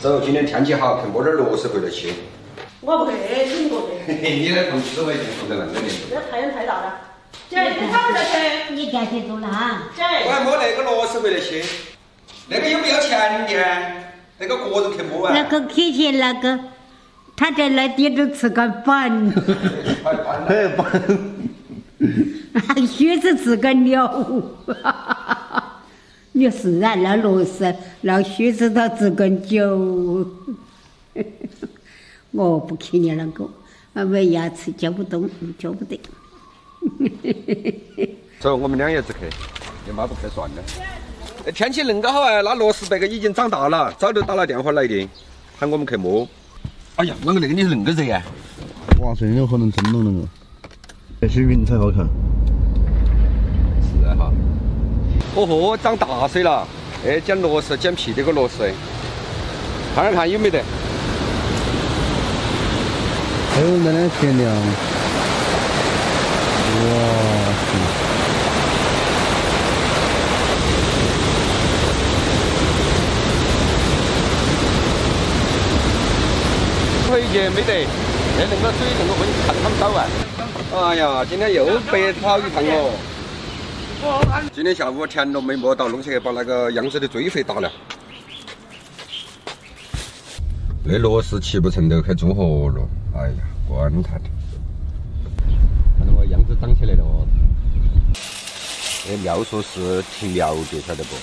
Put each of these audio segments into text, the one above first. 走，今天天气好，趁波点儿落实回来去。我不会，你不会。你那同事会进同得那个的。那太阳太大了。姐，你跑不得去。你电器走了啊？姐。我还摸那个落实回来去。那个有没有钱的？那个个人去摸啊。那个起去那个，他在那地头吃个板。哎，板。 须是自个鸟，你是啊，那罗氏，那须是他自个酒。我不去你那个，没牙齿嚼不动，嚼不得。走，我们两爷子去，你妈不去算了。天气恁个好啊，那罗氏那个已经长大了，早就打了电话来的，喊我们去摸。哎呀，啷个那个你恁个热呀？哇塞，有可能真弄那个。 这些云彩好看，是啊哈。哦豁，长大水了！哎，捡螺丝，捡屁这个螺丝，看看看有没得。哎呦，那两天亮。哇塞！水也没得，那恁个水恁个混看他们走啊。 哎呀，今天又白跑一趟哦！今天下午田螺没摸到，弄起来把那个样子的追肥打了。那螺丝骑不成都去做活了，哎呀，管他的！看到我样子长起来了哦。那苗说是挺苗的，晓得不？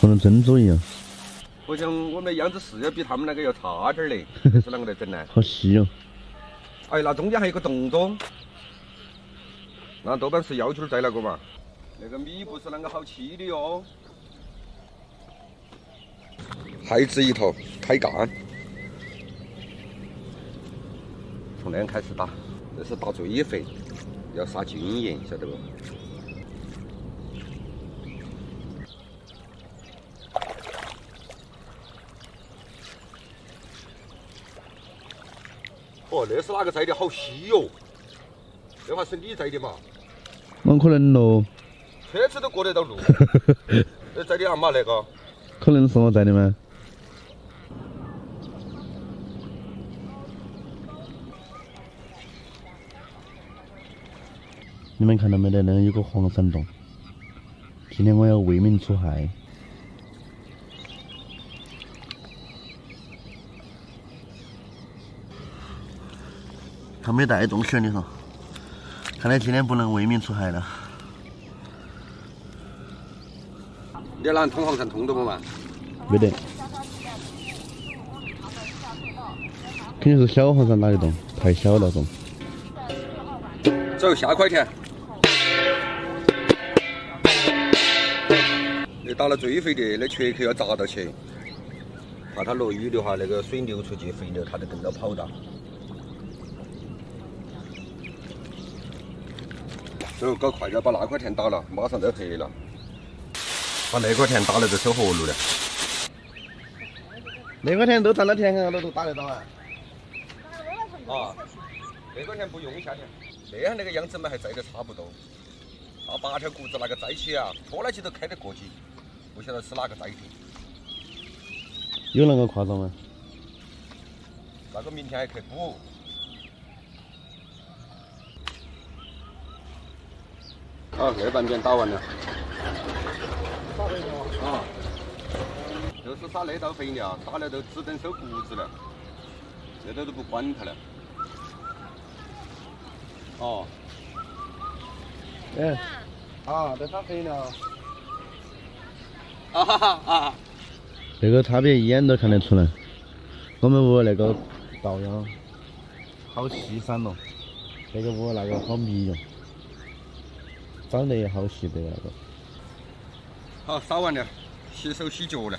可能珍珠一样。我想我们的样子是要比他们那个要差点儿嘞，是啷个来整呢？好细哦。 哎，那中间还有个洞洞，那多半是药菌在那个嘛。那个米不是啷个好吃的哟。还子一头开干，从那开始打，这是打追肥，要杀菌盐，晓得不？哦，那是哪个摘的？好稀哟！那还是你摘的嘛？蛮可能咯。车子都过得到路。那摘的阿妈那个？可能是我摘的吗？你们看到没得？那有个黄山洞。今天我要为民除害。 他没带东西，你说，看来今天不能为民除害了。你哪通黄山通得不嘛？没得，肯定是小黄山哪一洞，太小了洞。走，下块田。你打了追肥的，那缺口要砸到去，怕它落雨的话，那个水流出去，肥料它就跟着跑到。 走，搞快点，把那块田打了，马上就黑了。把那块田打了就收活路了。那块田都占了田埂，都打得到啊？啊，那块田不用下田，那样那个样子嘛还摘得差不多。那八条谷子那个摘起啊，拖拉起都开得过去，不晓得是哪个摘的。有那个夸张吗？那个明天还去补。 哦，那半边打完了。撒肥料啊！就是撒那道肥料，打了都只等收谷子了，这都不管它了。哦。嗯。啊，这撒肥料。啊哈哈啊！这个差别一眼都看得出来。我们屋那个稻秧好稀散咯，这个屋那个好密哟。 长得也好细的那个。好，撒完了，洗手洗脚了。